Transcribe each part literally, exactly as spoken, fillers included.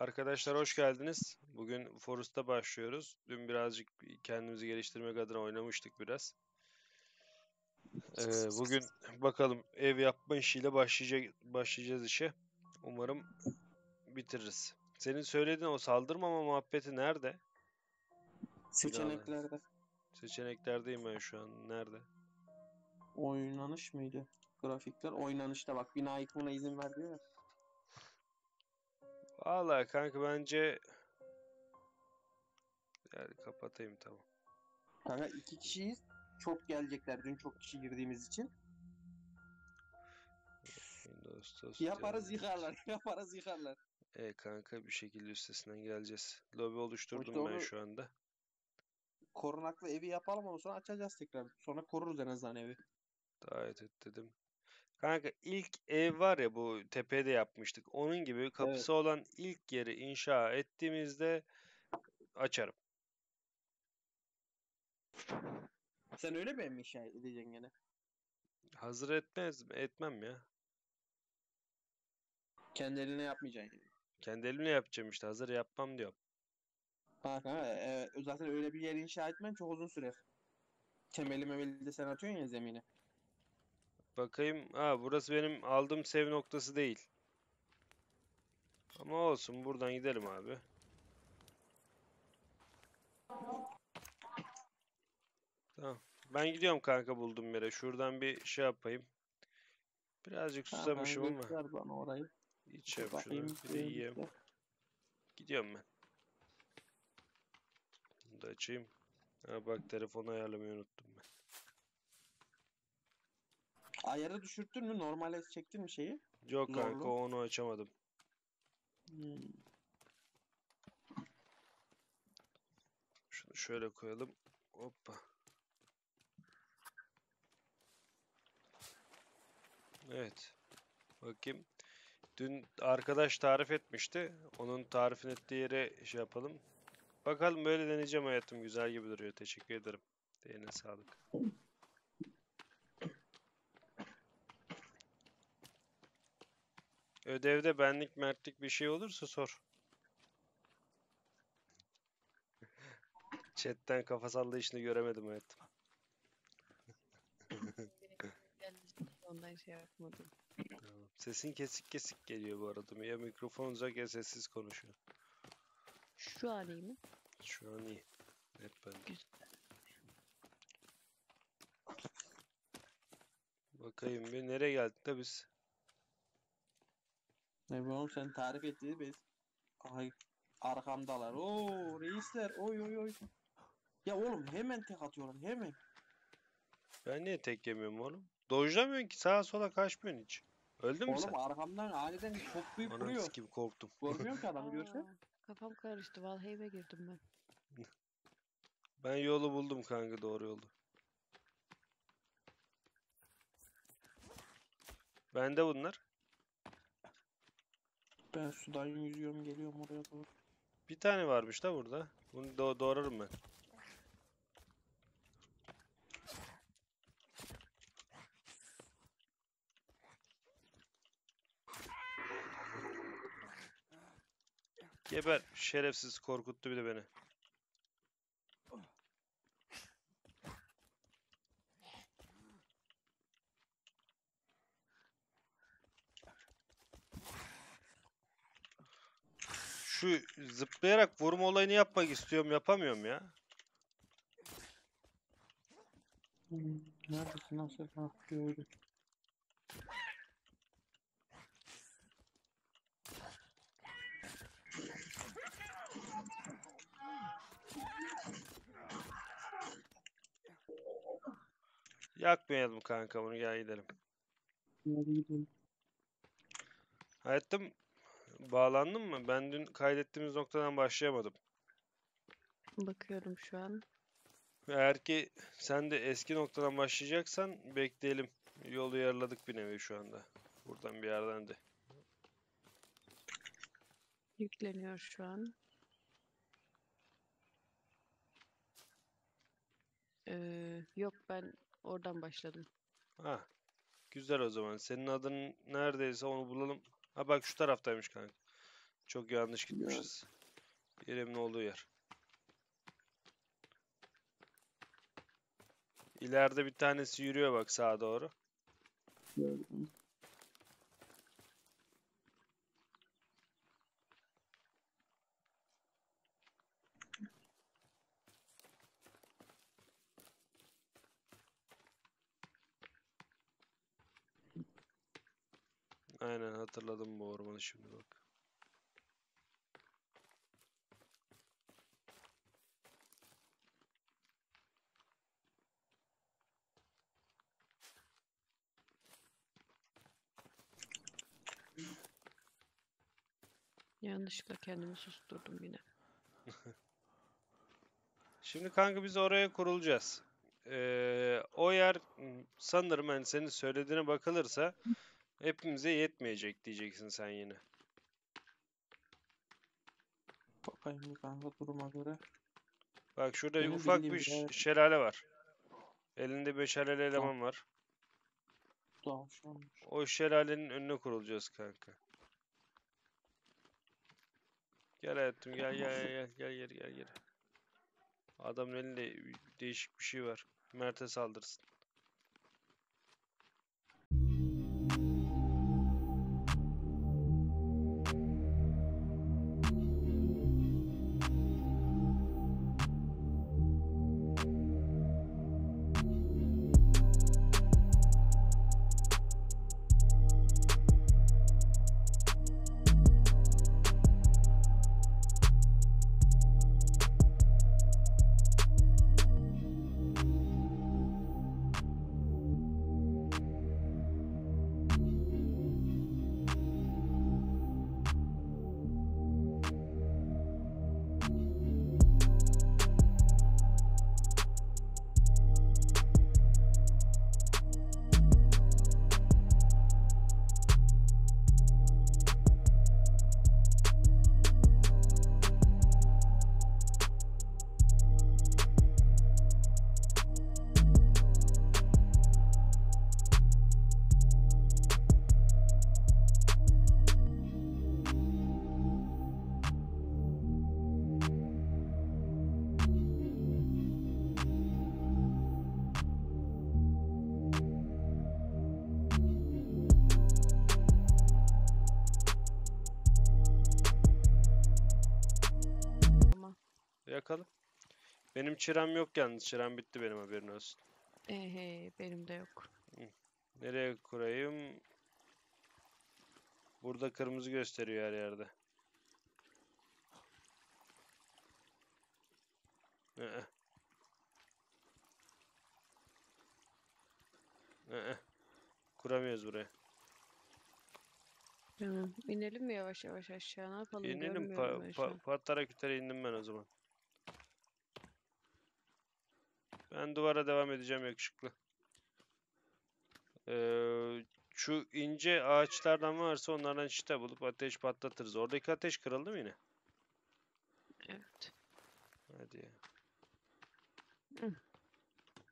Arkadaşlar hoş geldiniz. Bugün Forest'ta başlıyoruz. Dün birazcık kendimizi geliştirmek adına oynamıştık biraz. Ee, bugün bakalım ev yapma işiyle başlayacak, başlayacağız işe. Umarım bitiririz. Senin söylediğin o saldırmama muhabbeti nerede? Seçeneklerde. Seçeneklerdeyim ben şu an. Nerede? Oynanış mıydı? Grafikler. Oynanışta bak. Bina yıkmana izin verdi ya. Vallahi kanka bence... Yani kapatayım tamam. Kanka iki kişiyiz. Çok gelecekler. Dün çok kişi girdiğimiz için. Dostos, yaparız yıkarlar. Yaparız yıkarlar. E kanka bir şekilde üstesinden geleceğiz. Lobi oluşturdum Hoş ben doğru. Şu anda. Korunaklı evi yapalım ama sonra açacağız tekrar. Sonra koruruz en azından evi. Gayet et dedim. Kanka ilk ev var ya bu tepede yapmıştık. Onun gibi kapısı evet. Olan ilk yeri inşa ettiğimizde açarım. Sen öyle mi inşa edeceksin gene? Hazır etmez mi? Etmem ya. Kendi eline yapmayacaksın yani. Kendi eline yapacağım işte. Hazır yapmam diyorum. Ha kanka e, zaten öyle bir yer inşa etmen çok uzun sürer. Temeli memeli de sen atıyorsun ya zemine. Bakayım. Ha burası benim aldığım sev noktası değil. Ama olsun buradan gidelim abi. Tamam. Ben gidiyorum kanka buldum yere. Şuradan bir şey yapayım. Birazcık susamışım ama. İçeyim şunu. Bir de yiyeyim. Gidiyorum ben. Bunu da açayım. Ha bak telefonu ayarlamayı unuttum ben. Ayarı düşürttün mü? Normale çektin mi şeyi? Yok zorlu. Kanka onu açamadım. Hmm. Şunu şöyle koyalım. Hoppa. Evet. Bakayım. Dün arkadaş tarif etmişti. Onun tarif ettiği yere şey yapalım. Bakalım böyle deneyeceğim hayatım. Güzel gibi duruyor. Teşekkür ederim. Eline sağlık. Ödevde benlik mertlik bir şey olursa sor. Chatten kafa sallayışını göremedim hayatım. Ondan şey yapmadım. Sesin kesik kesik geliyor bu arada. Ya mikrofon uzak ya sessiz konuşuyor. Şu an iyi mi? Şu an iyi. Hep ben. Bakayım bir nereye geldik de biz? Ne bu oğlum sen tarif ettiği biz. Ay arkamdalar. Oo reisler. Oy oy oy. Ya oğlum hemen tek atıyorum hemen. Ben niye tek yemiyorum oğlum? Dojlamıyorsun ki sağa sola kaçmıyorsun hiç. Öldün mü oğlum, sen? Oğlum arkamdan aniden çok büyük vuruyor. Ananız gibi korktum. Görmüyorum ki adam görse. Kafam karıştı. Valheim'e girdim ben. Ben yolu buldum kanka doğru yolu. Bende bunlar. Ben sudan yüzüyorum geliyorum oraya doğru. Bir tane varmış da burada. Bunu do doğrarım ben. Geber şerefsiz korkuttu bir de beni. Şu zıplayarak vurma olayını yapmak istiyorum yapamıyorum ya. Neredesin nasıl gördüm. Yakmayalım kanka bunu gel gidelim. Hadi gidelim. Hayatım bağlandın mı? Ben dün kaydettiğimiz noktadan başlayamadım. Bakıyorum şu an. Eğer ki sen de eski noktadan başlayacaksan bekleyelim. Yolu yarıladık bir nevi şu anda. Buradan bir yerden de. Yükleniyor şu an. Ee, yok ben... Oradan başladım. Ha, güzel o zaman. Senin adın neredeyse onu bulalım. Ha bak şu taraftaymış kanka. Çok yanlış gitmişiz. Yerimin olduğu yer. İleride bir tanesi yürüyor bak sağa doğru. Gördüm. Aynen hatırladım bu ormanı şimdi bak. Yanlışlıkla kendimi susturdum yine. Şimdi kanka biz oraya kurulacağız. Ee, o yer sanırım hani senin söylediğine bakılırsa hepimize yetmeyecek diyeceksin sen yine. Bakayım kanka duruma göre. Bak şurada benim ufak bir de... şelale var. Elinde beşerli eleman tamam. var. Tamam, tamam. O şelalenin önüne kurulacağız kanka. Gel hayatım gel gel gel gel gel gel gel. Adamın elinde değişik bir şey var. Mert'e saldırsın. Yakalım. Benim çırem yok yalnız. Çırem bitti benim haberin olsun. Ehe benim de yok. Nereye kurayım? Burada kırmızı gösteriyor her yerde. Ee. Ee. Kuramıyoruz buraya. Tamam. İnelim mi yavaş yavaş aşağı? Ne yapalım? İnelim. Pa pa Patlarak yukarı indim ben o zaman. Ben duvara devam edeceğim yakışıklı. Ee, şu ince ağaçlardan varsa onlardan çıta bulup ateş patlatırız. Oradaki ateş kırıldı mı yine? Evet. Hadi ya. Hı.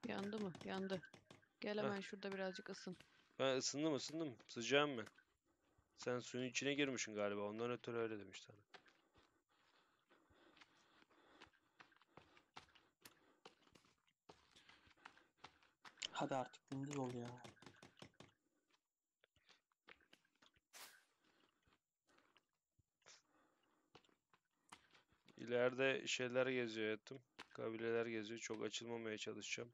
Yandı mı? Yandı. Gel hemen ha. Şurada birazcık ısın. Ben ısındım ısındım. Sıcağım ben. Sen suyun içine girmişsin galiba. Ondan ötürü öyle demiş sana. Hadi artık gündüz ol ya. İleride şeyler geziyor hayatım. Kabileler geziyor. Çok açılmamaya çalışacağım.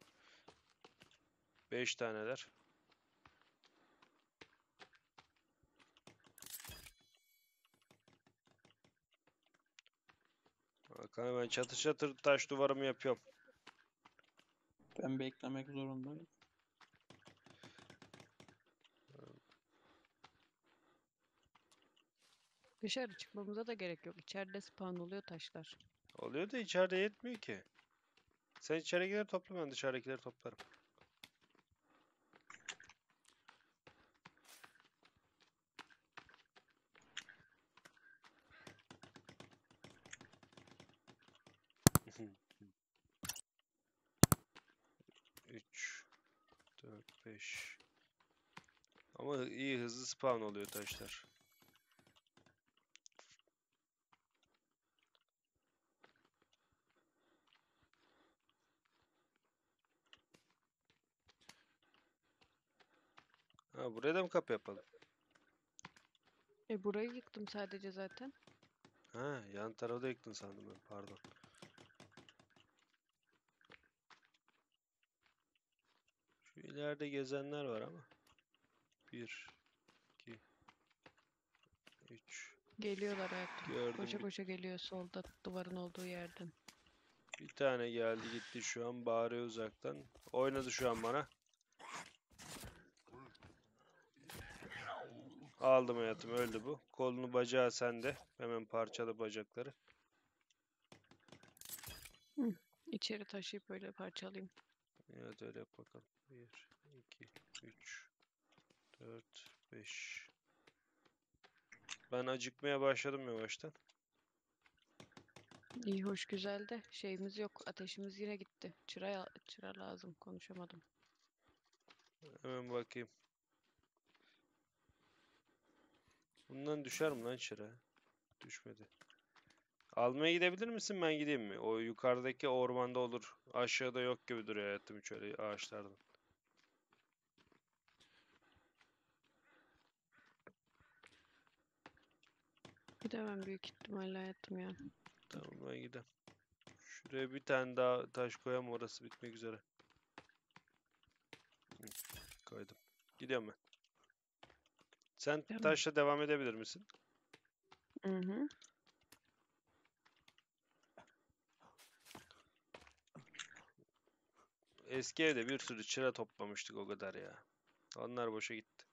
Beş taneler. Bakalım ben çatır çatır taş duvarımı yapıyorum. Ben beklemek zorundayım. Dışarı çıkmamıza da gerek yok. İçeride spawn oluyor taşlar. Oluyor da içeride yetmiyor ki. Sen içeridekileri topla ben dışarıdakileri toplarım. üç, dört, beş. Ama iyi hızlı spawn oluyor taşlar. Ha, buraya da mı kapı yapalım? E burayı yıktım sadece zaten. Ha, yan tarafı da yıktın sandım ben, pardon. Şu ileride gezenler var ama. Bir, iki, üç. Geliyorlar hayatım. Gördüm. Koşa koşa geliyor solda duvarın olduğu yerden. Bir tane geldi gitti şu an, bağırıyor uzaktan. Oynadı şu an bana. Aldım hayatım, öldü bu. Kolunu bacağı sende. Hemen parçala bacakları. Hı, içeri taşıyıp böyle parçalayayım. Evet öyle yap bakalım. Bir, iki, üç, dört, beş. Ben acıkmaya başladım yavaştan. İyi hoş güzel de şeyimiz yok. Ateşimiz yine gitti. Çıra, çıra lazım. Konuşamadım. Hemen bakayım. Bundan düşer mi lan çıra? Düşmedi. Almaya gidebilir misin, ben gideyim mi? O yukarıdaki ormanda olur. Aşağıda yok gibi duruyor hayatım, şöyle ağaçlardan. Gidemem büyük ihtimalle hayatım ya. Tamam ben gidelim. Şuraya bir tane daha taş koyayım, orası bitmek üzere. Hı, koydum. Gidiyorum ben. Sen tamam. Taşla devam edebilir misin? Hı hı. Eski evde bir sürü çıra toplamıştık o kadar ya. Onlar boşa gitti.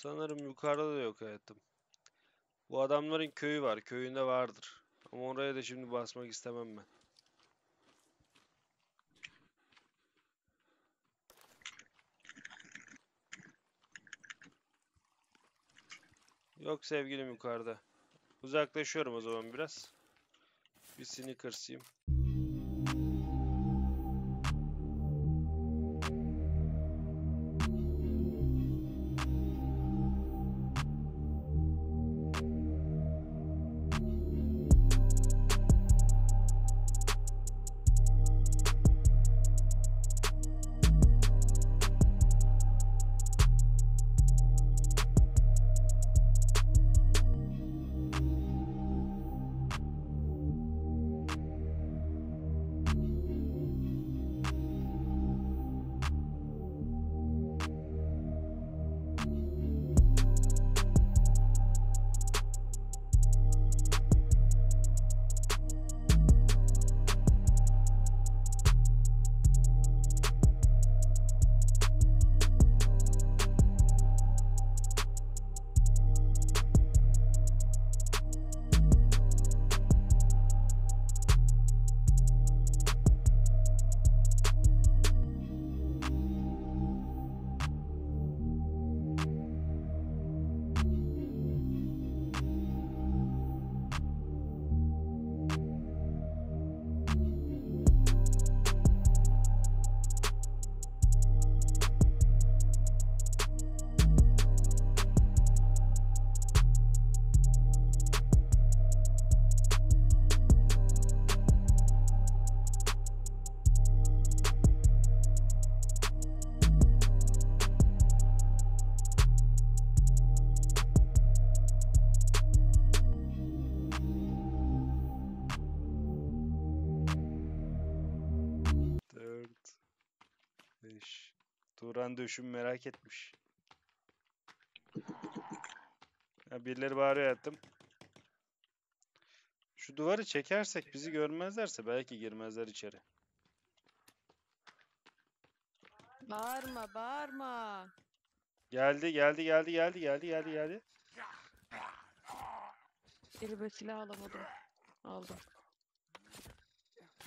Sanırım yukarıda da yok hayatım. Bu adamların köyü var. Köyünde vardır. Ama oraya da şimdi basmak istemem ben. Yok sevgilim yukarıda. Uzaklaşıyorum o zaman biraz. Bir sneakers'ıyım. Turan döşüm merak etmiş. Ya birileri bağırıyor hayatım. Şu duvarı çekersek bizi görmezlerse belki girmezler içeri. Bağırma bağırma. Geldi geldi geldi geldi geldi geldi geldi. Elime silah alamadım. Aldım.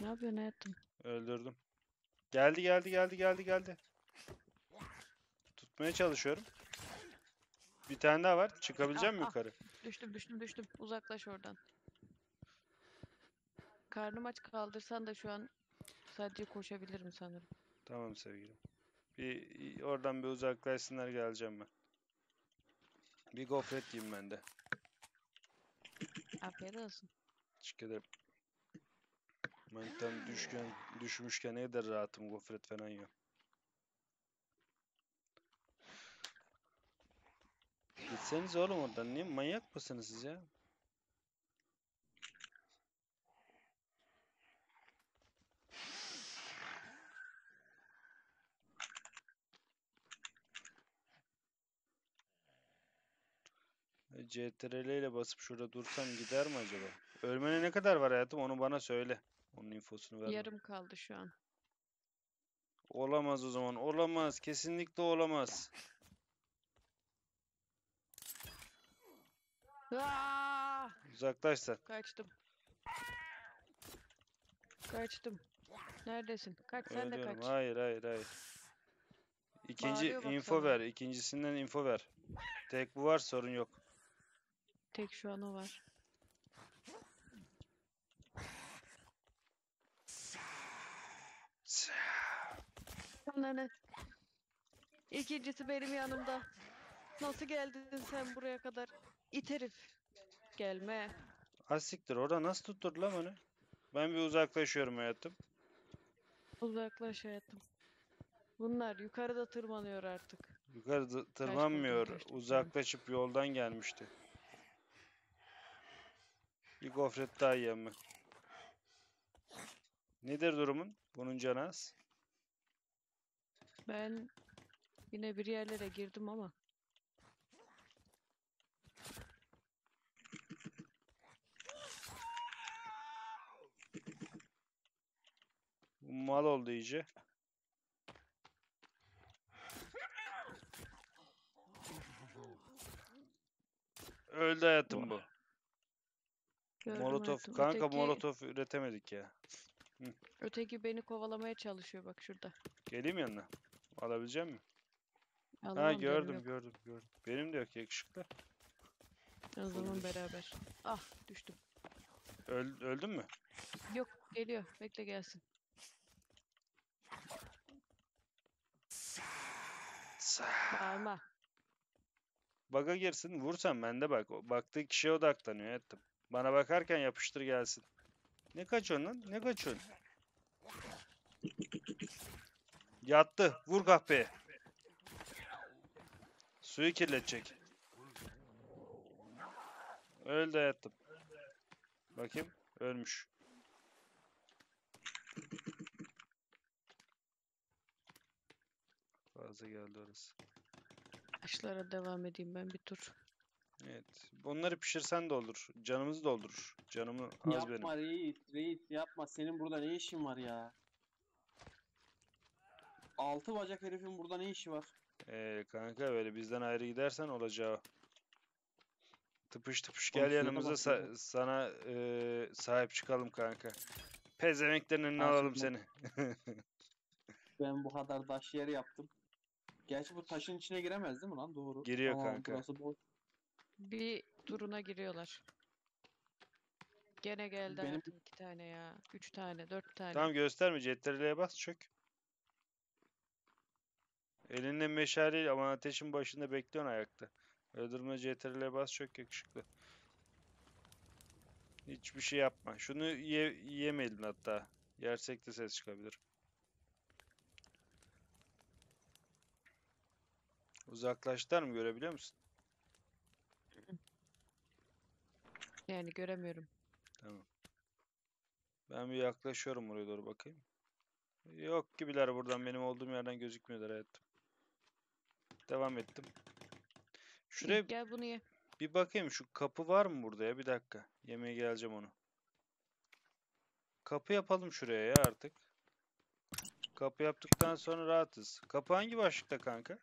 Ne yapıyorsun hayatım? Öldürdüm. Geldi geldi geldi geldi geldi. Tutmaya çalışıyorum. Bir tane daha var. Çıkabileceğim mi yukarı? Düştüm düştüm düştüm. Uzaklaş oradan. Karnım aç, kaldırsan da şu an sadece koşabilirim sanırım. Tamam sevgilim. Bir oradan bir uzaklaşsınlar, geleceğim ben. Bir gofret yiyeyim ben de. Afiyet olsun. Teşekkür ederim. Mantıdan düşken, düşmüşken eder rahatım, gofret falan yiyorum. Gitseniz oğlum oradan, niye manyak mısınız siz ya? C T R L ile basıp şurada dursam gider mi acaba? Ölmene ne kadar var hayatım? Onu bana söyle. Onun infosunu ver. Yarım kaldı şu an. Olamaz o zaman. Olamaz. Kesinlikle olamaz. Aa! Uzaklaş sen. Kaçtım. Kaçtım. Neredesin? Kaç sen de kaç. Hayır hayır hayır. İkinci info sana ver. İkincisinden info ver. Tek bu var, sorun yok. Tek şu an o var. Ananı. İkincisi benim yanımda. Nasıl geldin sen buraya kadar? İt herif. Gelme. Asiktir, orada nasıl tutturdu lan onu? Ben bir uzaklaşıyorum hayatım. Uzaklaş hayatım. Bunlar yukarıda tırmanıyor artık. Yukarıda tırmanmıyor. Kaç, uzaklaşıp yoldan gelmişti. Bir gofret daha yiyeyim mi? Nedir durumun? Bunun canı az. Ben yine bir yerlere girdim ama. Bu mal oldu iyice. Öldü hayatım bu. Molotov. Hayatım. Kanka öteki... Molotov üretemedik ya. Hı. Öteki beni kovalamaya çalışıyor bak şurada. Geleyim yanına. Alabilecek misin? Alamam, ha gördüm gördüm gördüm. Benim de yok yakışıklı. O zaman beraber. Ah düştüm. Öl, öldün mü? Yok geliyor. Bekle gelsin. Bağırma. Bug'a girsin, vursan bende bak. Baktığı kişiye odaklanıyor hayatım. Bana bakarken yapıştır gelsin. Ne kaçıyorsun lan? Ne kaçıyorsun? Yattı. Vur kahpeye. Suyu kirletecek. Öldü hayatım. Bakayım. Ölmüş. Fazla geldi orası. Taşlara devam edeyim ben bir tur. Evet. Onları pişirsen de olur. Canımızı doldurur. Canımı az yapma, benim. Yapma Reis. Reis yapma. Senin burada ne işin var ya? Altı bacak herifin burada ne işi var? Eee kanka böyle bizden ayrı gidersen olacağı. Tıpış tıpış gel Olsun, yanımıza sa sana e sahip çıkalım kanka. Pezemeklerin önüne alalım seni. Ben bu kadar taş yer yaptım. Gerçi bu taşın içine giremez değil mi lan? Doğru. Giriyor tamam, kanka. Bir turuna giriyorlar. Gene geldi benim... hayatım iki tane ya. Üç tane, dört tane. Tamam gösterme. C T R L'ye bas çök. Elinde meşale ama ateşin başında bekliyorsun ayakta. Öldürme C T R L'ye bas çök yakışıklı. Hiçbir şey yapma. Şunu ye yemeyelim hatta. Yersek de ses çıkabilir. Uzaklaştılar mı? Görebiliyor musun? Yani göremiyorum. Tamam. Ben bir yaklaşıyorum oraya doğru bakayım. Yok gibiler buradan. Benim olduğum yerden gözükmüyorlar hayatım. Devam ettim. Şuraya gel bunu ye. Bir bakayım şu kapı var mı burada ya? Bir dakika. Yemeğe geleceğim onu. Kapı yapalım şuraya ya artık. Kapı yaptıktan sonra rahatız. Kapı hangi başlıkta kanka?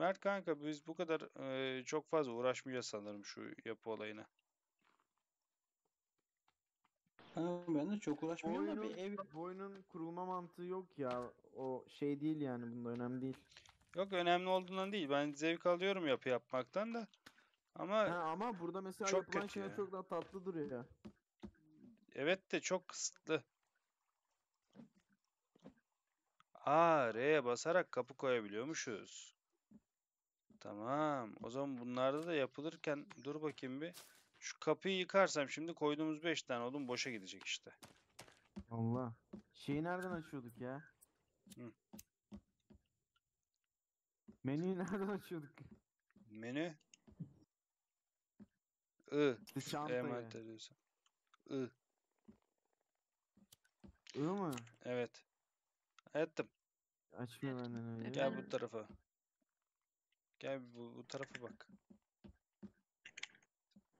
Mert kanka biz bu kadar e, çok fazla uğraşmayacağız sanırım şu yapı olayına. Ha, ben de çok uğraşmıyorum da bir ev... Boyunun kurulma mantığı yok ya. O şey değil yani, bunda önemli değil. Yok, önemli olduğundan değil. Ben zevk alıyorum yapı yapmaktan da. Ama ha, ama burada mesela çok yapılan kötü şeyler ya. Çok daha tatlı duruyor ya. Evet de çok kısıtlı. Aa, R'ye basarak kapı koyabiliyormuşuz. Tamam. O zaman bunlarda da yapılırken dur bakayım bir. Şu kapıyı yıkarsam şimdi koyduğumuz beş tane oğlum boşa gidecek işte. Allah. Şeyi nereden açıyorduk ya? Hı. Menüyü nereden açıyorduk? Menü? I. Emanet ediyorsan. I. I mı? Evet. Ettim. Açmıyor benden öyle. Gel bu tarafa. Gel bu, bu tarafa bak.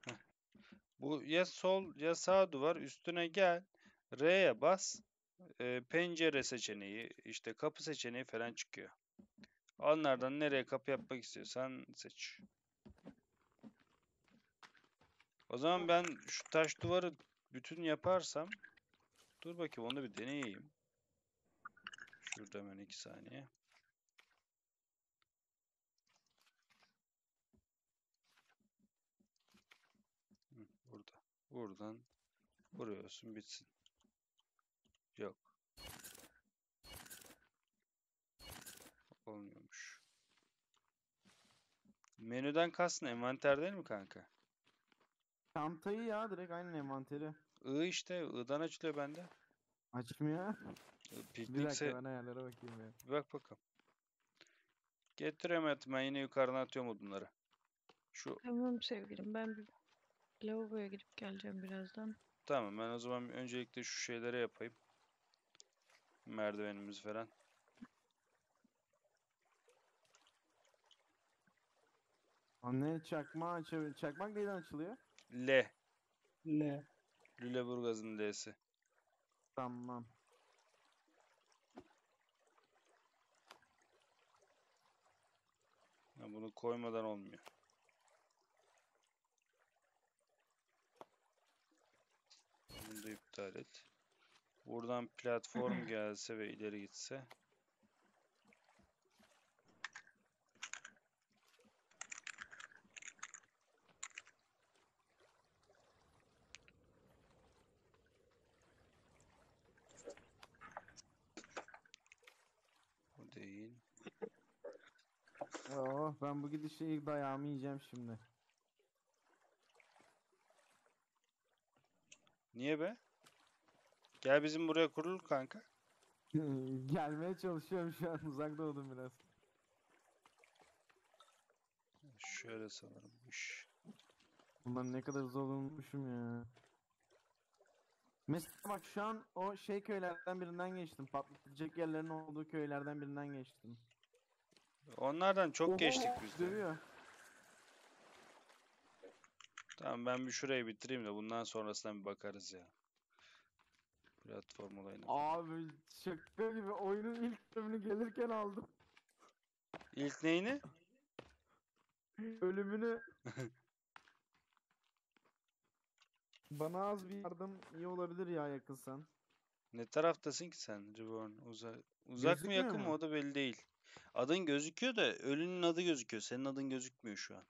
Heh. Bu ya sol ya sağ duvar, üstüne gel. R'ye bas. E, pencere seçeneği, işte kapı seçeneği falan çıkıyor. Onlardan nereye kapı yapmak istiyorsan seç. O zaman ben şu taş duvarı bütün yaparsam, dur bakayım onu bir deneyeyim. Şurada hemen iki saniye. Burada. Buradan vuruyorsun bitsin. Yok. Olmuyormuş. Menüden kastın envanter değil mi kanka? Çantayı ya, direkt aynen envanteri. I işte. I'dan açılıyor bende. Açmıyor. Piknikse... Bir dakika ben ayarlara bakayım ya. Bir bak bakalım. Getireyim et, ben yine yukarıdan atıyorum odunları. Şu... Tamam sevgilim, ben bir lavaboya gidip geleceğim birazdan. Tamam, ben o zaman öncelikle şu şeylere yapayım. Merdivenimiz falan. Anne çakma açabilir. Çakmak neyden açılıyor? L. L. Lüleburgaz'ın L'si. Tamam. Ya bunu koymadan olmuyor. Bunu da iptal et. Buradan platform gelse ve ileri gitse. Bu değil. Oh, ben bu gidişle ilk dayağımı yiyeceğim şimdi. Niye be? Gel bizim buraya kurul kanka. Gelmeye çalışıyorum şu an, uzak doğdum biraz. Şöyle sanırımmış. Bundan ne kadar zorlanmışım ya. Mesela bak şu an o şey köylerden birinden geçtim. Patlatacak yerlerin olduğu köylerden birinden geçtim. Onlardan çok oho, geçtik biz de. Dövüyor. Tamam, ben bir şurayı bitireyim de bundan sonrasına bir bakarız ya. Platform olayına. Abi şaka gibi oyunun ilk bölümünü gelirken aldım. İlk neyini? Ölümünü. Bana az bir yardım iyi olabilir ya, yakınsan. Ne taraftasın ki sen Reborn? Uza uzak gözükmüyor mı, yakın mı? O da belli değil. Adın gözüküyor da ölünün adı gözüküyor. Senin adın gözükmüyor şu an.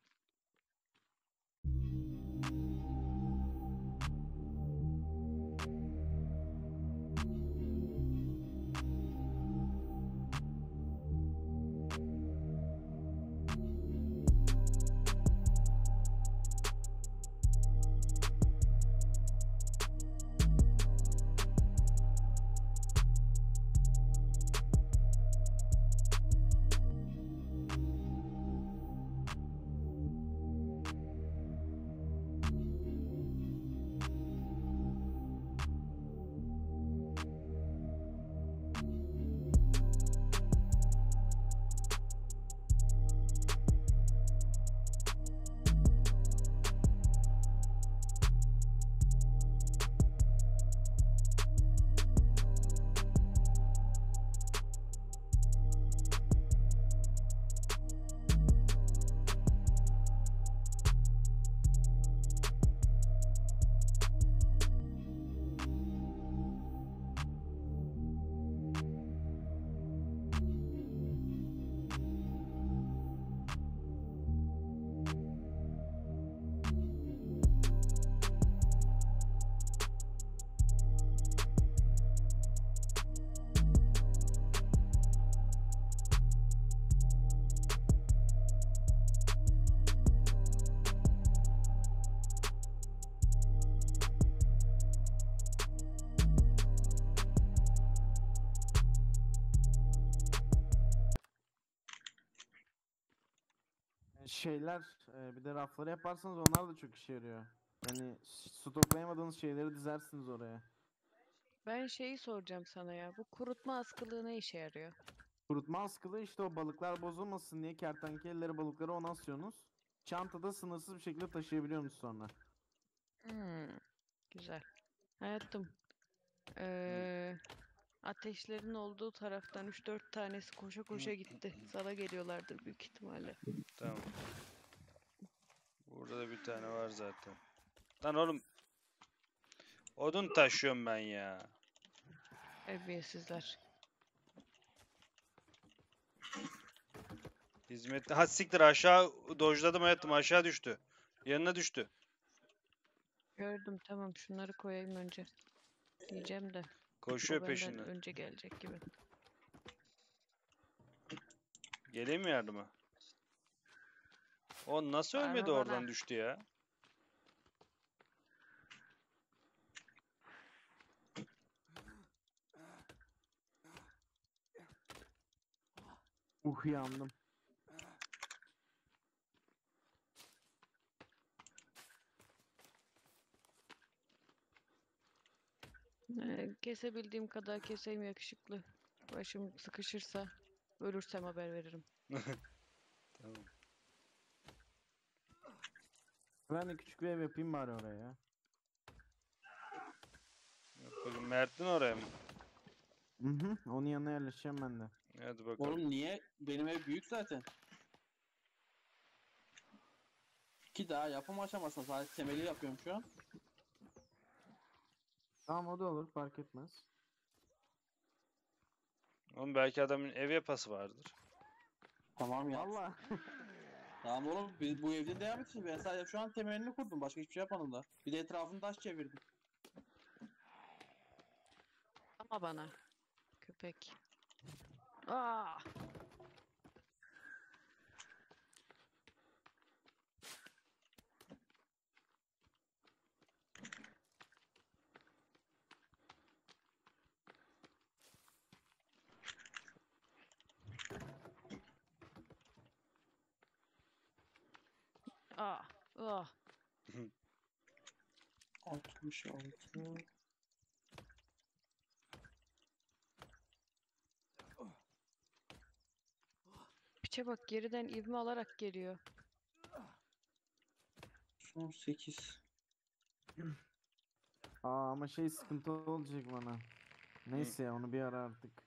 şeyler, e, bir de rafları yaparsanız onlar da çok işe yarıyor. Yani stoklayamadığınız şeyleri dizersiniz oraya. Ben şeyi soracağım sana ya. Bu kurutma askılığı ne işe yarıyor? Kurutma askılığı işte o balıklar bozulmasın diye kertenkeleleri, balıkları ona asıyorsunuz. Çantada sınırsız bir şekilde taşıyabiliyorsunuz sonra. Hmm, güzel. Hayatım. Ee, ateşlerin olduğu taraftan üç dört tanesi koşa koşa gitti. Sana geliyorlardır büyük ihtimalle. Tamam. Burada da bir tane var zaten. Lan oğlum. Odun taşıyorum ben ya. Eviyesizler. Hizmetli. Ha siktir, aşağı dojladım hayatım, aşağı düştü. Yanına düştü. Gördüm, tamam şunları koyayım önce. Diyeceğim de. Koşuyor peşinden. Önce gelecek gibi. Geleyim mi yardıma? O nasıl ölmedi bana, oradan bana düştü ya? Uh yandım. Kesebildiğim kadar keseyim yakışıklı. Başım sıkışırsa, ölürsem haber veririm. Tamam. Ben de küçük bir ev yapayım bari oraya ya. Yapalım. Mert'in oraya mı? Hı hı. Onun yanına yerleşeceğim ben de. Hadi bakalım. Oğlum niye? Benim ev büyük zaten. Ki daha yapım aşamasında. Sadece temeli yapıyorum şu an. Tamam o da olur, fark etmez. Oğlum belki adamın ev yapası vardır. Tamam ya. Vallahi. Tamam oğlum, biz bu evde devam edeceğiz. Ben sadece şu an temelini kurdum. Başka hiçbir şey yapmadım da. Bir de etrafını taş çevirdim. Ama bana. Köpek. Aa! Ah, ah. altmış altı. Piçe bak, geriden ivme alarak geliyor. Son sekiz. Aa, ama şey sıkıntı olacak bana. Neyse ya, onu bir ara artık.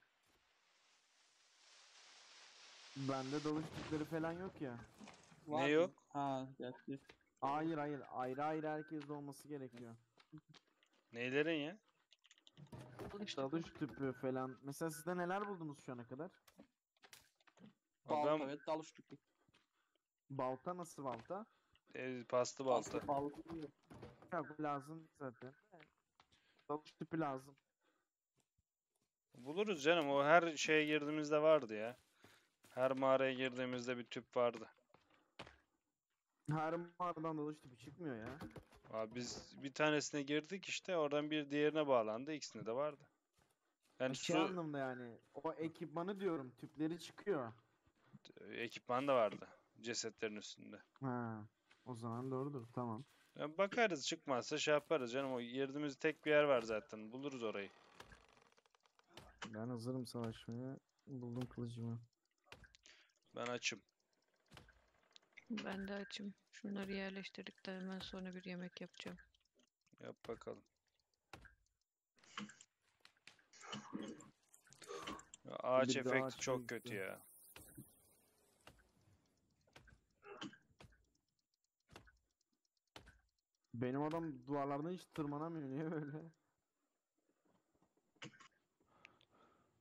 Bende dalıştıkları falan yok ya. Ne yok? Ha, gerçi. Hayır hayır, ayrı ayrı herkes olması gerekiyor. Neylerin ya? Dalış tüpü falan. Mesela sizde neler buldunuz şu ana kadar? Balta, Adam... evet, dalış tüpü. Balta nasıl balta? E, paslı balta. Paslı balta. Ya, bu lazım zaten. Dalış tüpü lazım. Buluruz canım, o her şeye girdiğimizde vardı ya. Her mağaraya girdiğimizde bir tüp vardı. Her mağaradan dalış tüpü çıkmıyor ya. Abi biz bir tanesine girdik işte, oradan bir diğerine bağlandı, ikisinde de vardı. Yani şey su... anlamda yani, o ekipmanı diyorum, tüpleri çıkıyor. Ekipman da vardı cesetlerin üstünde. Ha, o zaman doğrudur, tamam. Yani bakarız, çıkmazsa şey yaparız canım, o girdiğimiz tek bir yer var zaten, buluruz orayı. Ben hazırım savaşmaya, buldum kılıcımı. Ben açım. Ben de açım. Şunları yerleştirdik de hemen sonra bir yemek yapacağım. Yap bakalım. Ya, ağaç efekti çok kötü ya. Benim adam duvarlardan hiç tırmanamıyor. Niye böyle?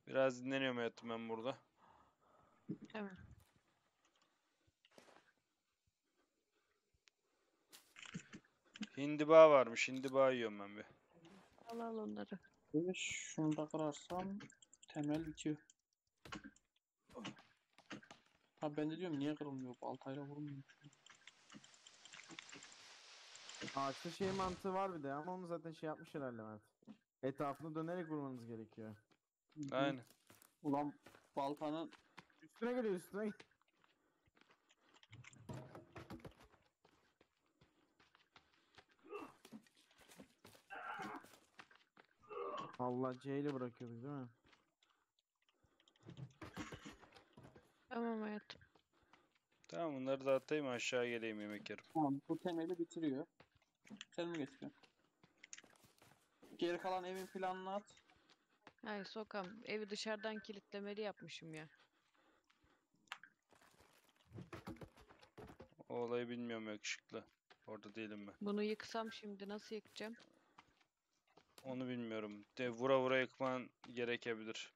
Biraz dinleniyorum hayatım ben burada. Evet. Hindiba varmış. Hindiba yiyorum ben bir. Al al onları. Şunu da kırarsam temel bitiyor. Ha ben de diyorum niye kırılmıyor? Baltayla vurulmuyor. Ağaçta şey mantığı var bir de ama onu zaten şey yapmış herhalde Mert. Etrafını dönerek vurmanız gerekiyor. Aynen. Ulan baltanın üstüne geliyor üstüne. Allah C ile bırakıyorduk değil mi? Tamam hayatım. Tamam bunları da atayım aşağı geleyim yemek yerim. Tamam bu temeli bitiriyor. Sen mi getiriyorsun? Geri kalan evin planını at. Hayır sokam. Evi dışarıdan kilitlemeli yapmışım ya. O olayı bilmiyorum yakışıklı. Orada değilim ben. Bunu yıksam şimdi nasıl yıkacağım? Onu bilmiyorum. De vura vura yıkman gerekebilir.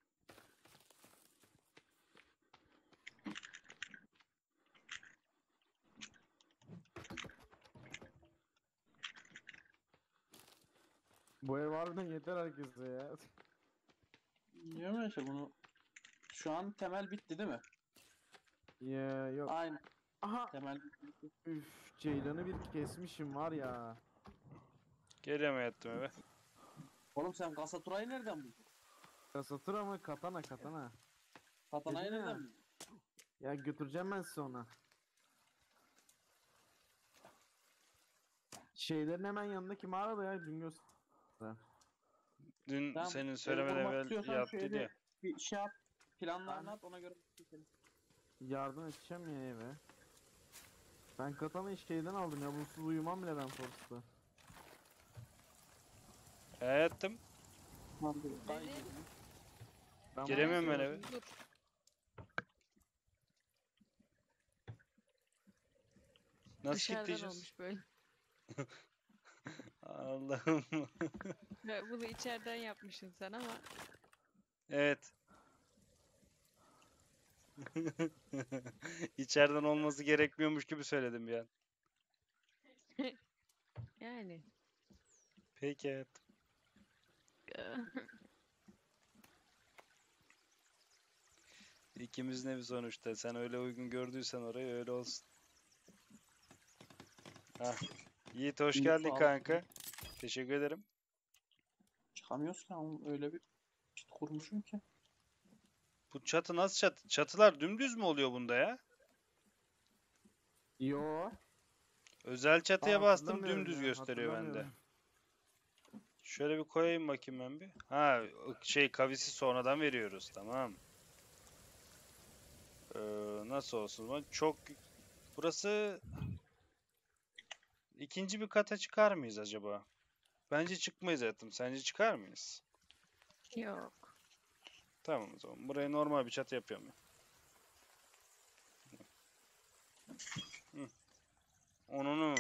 Bu ev harbiden yeter herkese ya. Diyorum ya işte bunu. Şu an temel bitti değil mi? Ya yok. Aynen. Aha. Temel bitti. Üf, ceylanı bir kesmişim var ya. Geriye mi yattım eve? Oğlum sen kasaturayı nereden buldun? Kasatura mı? Katana katana. Katanayı nereden buldun? Ya götüreceğim ben size ona. Şeylerin hemen yanındaki mağarada ya dün göster. Dün tamam, senin söylemeden evvel yaptı diye. Bir şey yap, planlarını at ona göre. Yardım edeceğim ya eve. Ben katanayı şeyden aldım ya, bunsuz uyumam bile ben Forest'ta. Hayatım. Giremiyorum ben eve. Nasıl gideceğiz? Allah'ım. Bunu içeriden yapmışsın sen ama. Evet. İçeriden olması gerekmiyormuş gibi söyledim bir an. Yani. Peki evet. İkimiz ne bir sonuçta. Sen öyle uygun gördüysen orayı öyle olsun. Hah. Yiğit hoş geldin kanka. Teşekkür ederim. Çıkamıyoruz ya öyle bir çatı kurmuşum ki. Bu çatı nasıl çatı? Çatılar dümdüz mü oluyor bunda ya? Yo. Özel çatıya Aa, bastım dümdüz ya, gösteriyor bende. Şöyle bir koyayım bakayım ben bir. Ha şey kavisi sonradan veriyoruz tamam. Ee, nasıl olsun? Çok burası... İkinci bir kata çıkar mıyız acaba? Bence çıkmayız hayatım. Sence çıkar mıyız? Yok. Tamam o zaman. Buraya normal bir çatı yapıyorum. Onunu.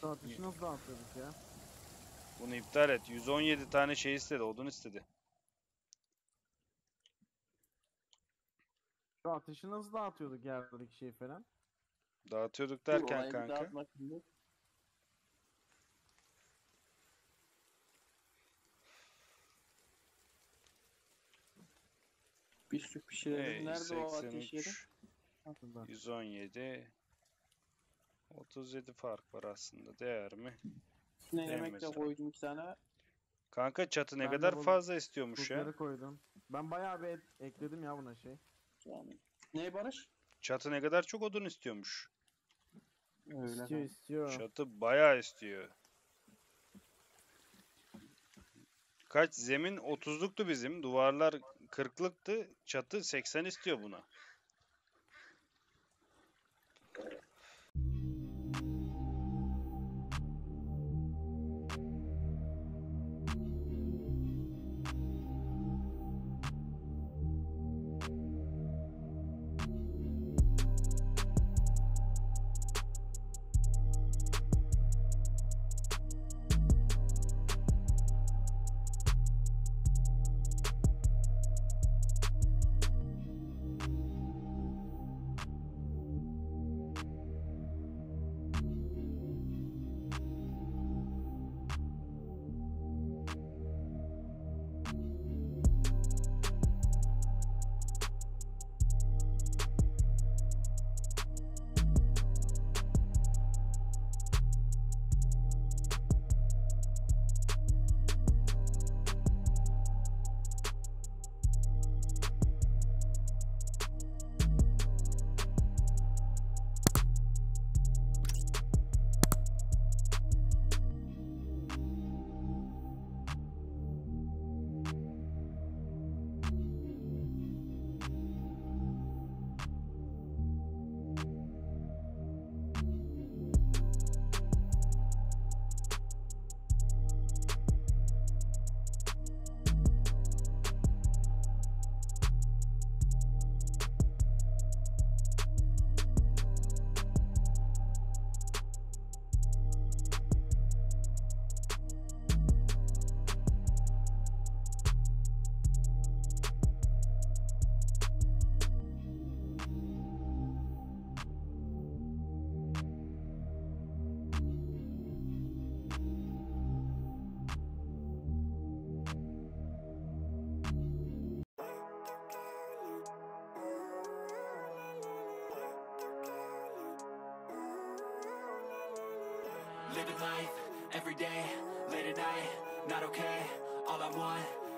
Satışı nasıl dağıtıyorduk ya? Bunu iptal et. yüz on yedi tane şey istedi. Odun istedi. Ateşi nasıl dağıtıyorduk yerdeki şey falan? Dağıtıyorduk derken kanka. Bir sürü pişirelim. Nerede o ateş yeri? yüz on yedi. otuz yedi fark var aslında. Değer mi? Ne yemek de koydum iki tane. Kanka çatı ne kadar fazla istiyormuş ya. Koydum. Ben bayağı bir ekledim ya buna şey. Yani. Ne Barış? Çatı ne kadar çok odun istiyormuş. Öyle istiyor, istiyor. Çatı bayağı istiyor. Kaç zemin otuzluktu bizim. Duvarlar kırklıktı. Çatı seksen istiyor buna. Living life every day, late at night, not okay. All I want,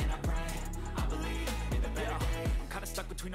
and I pray, I believe in the better days. I'm kinda stuck between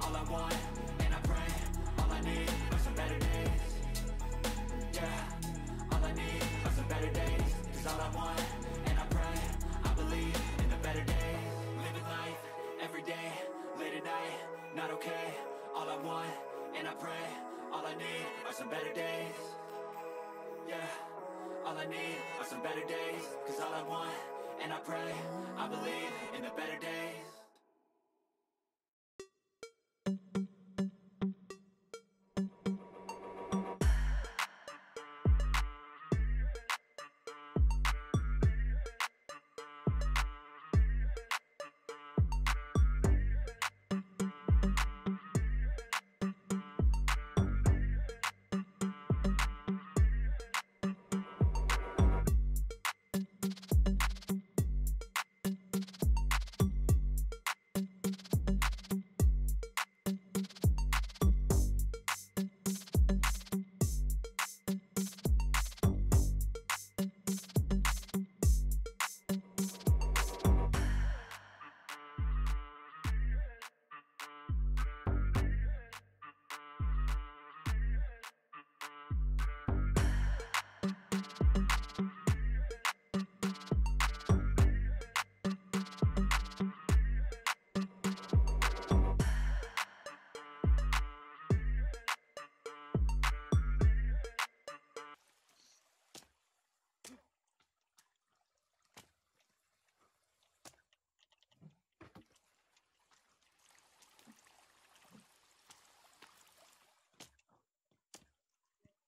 All I want, and I pray, all I need are some better days. Yeah, all I need are some better days. Cause all I want, and I pray, I believe in the better days. Living life, every day, late at night, not okay. All I want, and I pray, all I need are some better days. Yeah, all I need are some better days. Cause all I want, and I pray, I believe in the better days.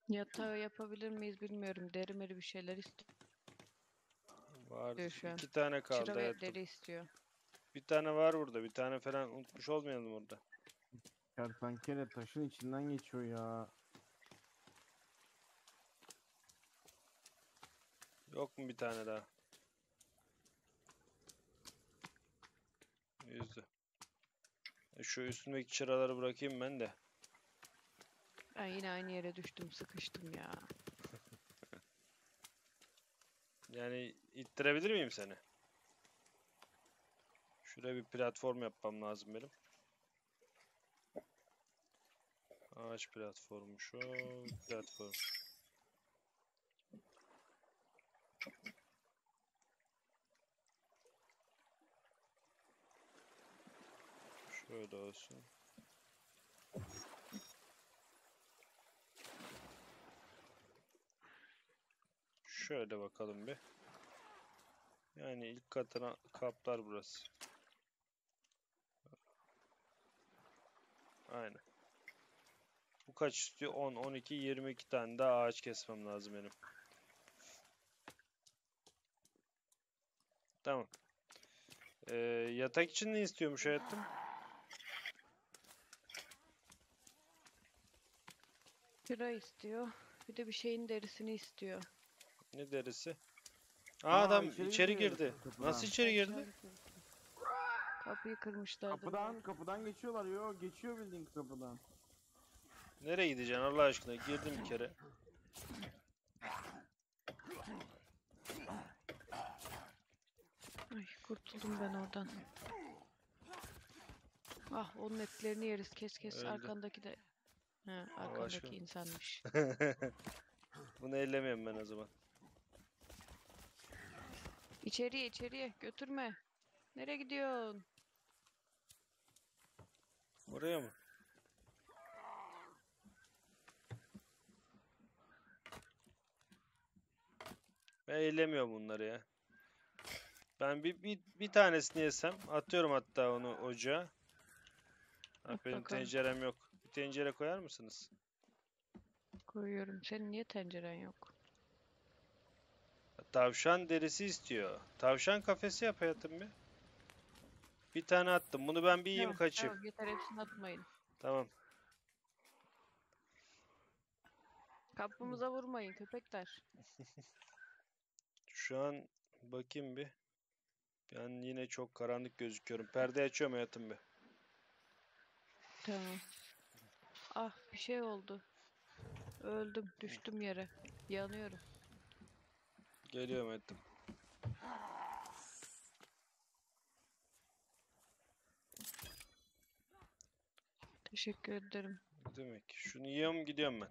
Yatağı yapabilir miyiz bilmiyorum. Deri meri bir şeyler istiyor. Var. İki tane kaldı. Çıra deri istiyor. Bir tane var burada. Bir tane falan unutmuş olmayalım orada. Kertenkele taşın içinden geçiyor ya. Yok mu bir tane daha? Yüzdü. Şu üstündeki çıraları bırakayım ben de. Ben yine aynı yere düştüm, sıkıştım ya. Yani ittirebilir miyim seni? Şuraya bir platform yapmam lazım benim. Ağaç platformu şu, platform. Şöyle olsun. Şöyle bakalım bir. Yani ilk katına kaplar burası. Aynen. Bu kaç istiyor? on, on iki, yirmi iki tane daha ağaç kesmem lazım benim. Tamam. Ee, yatak için ne istiyormuş hayatım? Çıra istiyor. Bir de bir şeyin derisini istiyor. Ne derisi? Aa, adam içeri girdi. Nasıl içeri girdi? Kapıyı kırmışlardı. Kapıdan, kapıdan geçiyorlar. Yo, geçiyor bildiğin kapıdan. Nereye gideceksin Allah aşkına? Girdim bir kere. Ay, kurtuldum ben oradan. Ah, onun etlerini yeriz. Kes kes. Öldü. Arkandaki de. He, arkandaki insanmış. Bunu ellemiyorum ben o zaman. İçeriye içeriye götürme. Nereye gidiyorsun? Oraya mı? Ben eylemiyorum bunları ya. Ben bir, bir, bir tanesini yesem. Atıyorum hatta onu ocağa. Ha, benim tencerem yok. Bir tencere koyar mısınız? Koyuyorum. Senin niye tenceren yok? Tavşan derisi istiyor. Tavşan kafesi yap hayatım bir. Bir tane attım. Bunu ben bir yiyeyim, evet, kaçayım. Evet, yeter, hepsini atmayın. Tamam. Kapımıza vurmayın köpekler. Şu an bakayım bir. Ben yine çok karanlık gözüküyorum. Perde açıyorum hayatım bir. Tamam. Ah, bir şey oldu. Öldüm. Düştüm yere. Yanıyorum. Geliyorum ettim. Teşekkür ederim. Demek ki şunu yiyorum, gidiyorum ben.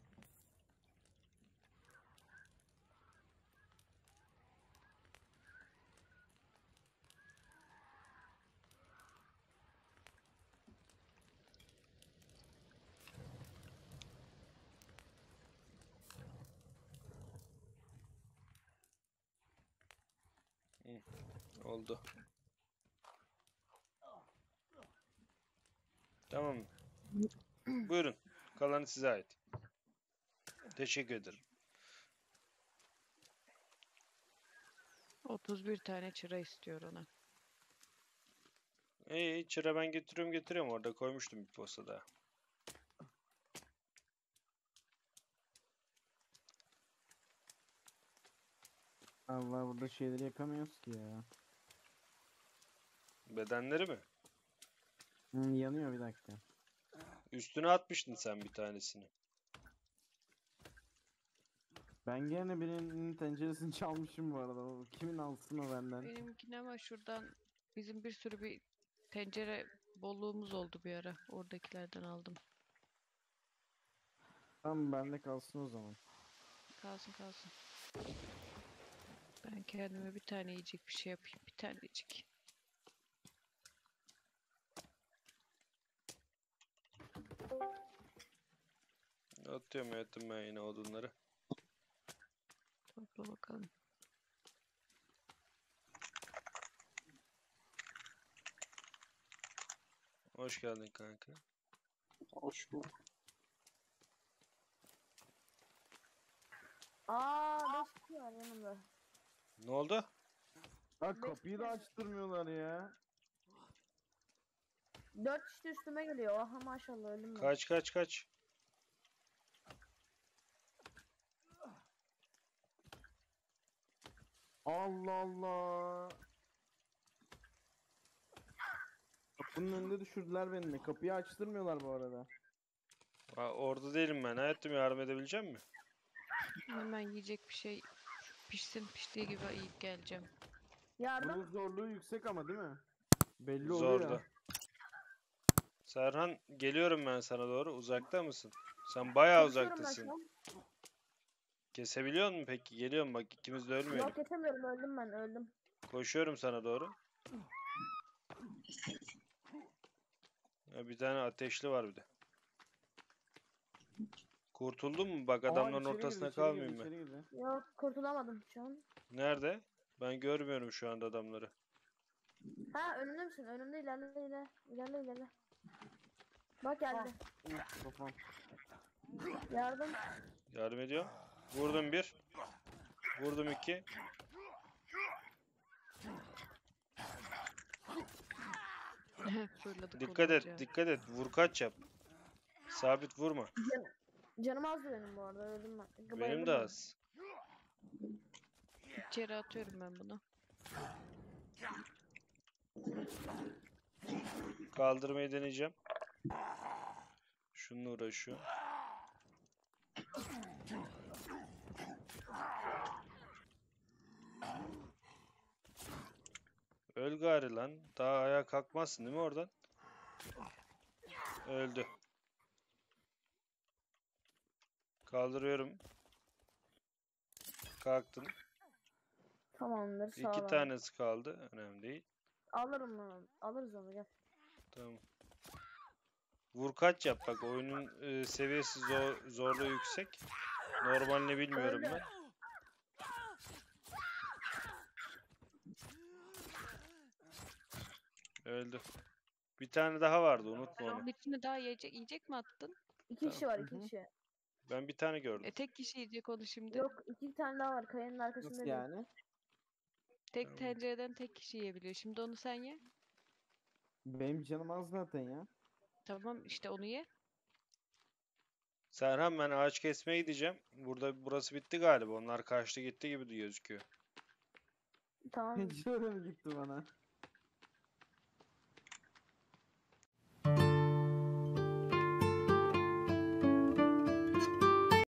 Oldu. Tamam. Buyurun. Kalanı size ait. Teşekkür ederim. otuz bir tane çıra istiyor ona. İyi, çıra ben getiriyorum getiriyorum. Orada koymuştum bir posta daha. Allah, burada şeyleri yapamıyoruz ki ya. Bedenleri mi? Hmm, yanıyor bir dakika. Üstüne atmıştın sen bir tanesini. Ben gene birinin tenceresini çalmışım bu arada. Kimin alsın o benden? Benimkine, ama şuradan bizim bir sürü bir tencere bolluğumuz oldu bir ara. Oradakilerden aldım. Tamam, bende kalsın o zaman. Kalsın kalsın. Ben kendime bir tane yiyecek bir şey yapayım. Bir tane yiyecek. Atıyorum hayatım ben yine odunları. Topla bakalım. Hoş geldin kanka. Hoş bulduk. Aaa, ne çıkıyor yanımda? Ne oldu? Bak, kapıyı da açtırmıyorlar ya. Dört kişi üstüme geliyor. Aha, maşallah, ölüm. Kaç kaç kaç. Allah Allah. Kapının önünde düşürdüler beni. Kapıyı açtırmıyorlar bu arada. Aa, orada değilim ben. Hayatım, yardım edebileceğim mi? Hemen yiyecek bir şey pişsin, piştiği gibi yiyip geleceğim. Yardım. Bunun zorluğu yüksek ama, değil mi? Belli Zorda. oluyor ya. Serhan, geliyorum ben sana doğru. Uzakta mısın? Sen bayağı uzaktasın. Kesebiliyor musun peki? Geliyorum bak, ikimiz de ölmüyoruz. Yok, kesemiyorum, öldüm ben, öldüm. Koşuyorum sana doğru. Ya, bir tane ateşli var bir de. Kurtuldun mu? Bak, adamların Aa, ortasına girdi, kalmayayım girdi, ben. Girdi. Yok, kurtulamadım şu an. Nerede? Ben görmüyorum şu anda adamları. Ha, önümde misin? Önümde, ilerle ilerle. İlerle ilerle. Bak, geldi. Aa, yardım. Yardım ediyor. Vurdum bir. Vurdum iki. Dikkat et, ya. dikkat et. Vur, kaç yap. Sabit vurma. Canım azdı benim bu arada, öldüm ben. Benim de az. İçeri atıyorum ben bunu. Kaldırmayı deneyeceğim. Şununla uğraşıyor. Öl gari lan. Daha ayağa kalkmazsın değil mi oradan? Öldü. Kaldırıyorum. Kalktın. Tamamdır. Sağ İki ol tanesi abi. Kaldı. Önemli değil. Alırım onu. Alırız onu. Gel. Tamam. Vur kaç yap bak. Oyunun e, seviyesi zor, zorluğu yüksek. Normalini bilmiyorum ben. Öldü. Bir tane daha vardı. Unutma onu. Birini daha yiyecek, yiyecek mi attın? İki tamam. kişi var. iki kişi. Ben bir tane gördüm. E, tek kişi yiyecek onu şimdi. Yok, iki tane daha var. Kayanın arkasında. Nasıl yani? Tek tamam. tencereden tek kişi yiyebiliyor. Şimdi onu sen ye. Benim canım az zaten ya. Tamam işte onu ye. Serhan ben ağaç kesmeye gideceğim. Burada burası bitti galiba. Onlar kaçtı gitti gibi gözüküyor. Tamam. Canım gitti bana.